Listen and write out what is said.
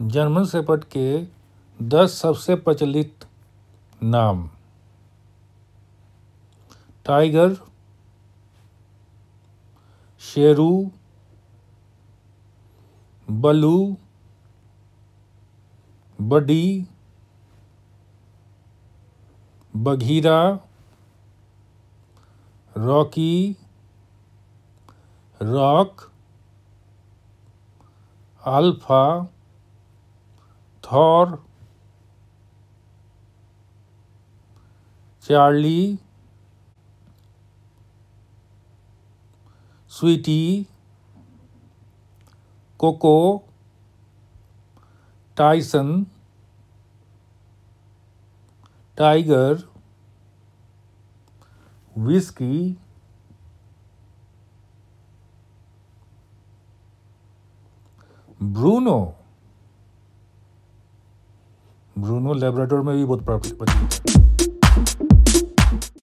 German shepherd के 10 सबसे प्रचलित नाम। टाइगर, शेरू, बलू, Buddy, Bagheera, Rocky, Rock, Alpha, Thor, Charlie, Sweety, Coco, Tyson, Tiger, Whisky, Bruno. Bruno Labrador में भी बहुत प्रचलित है।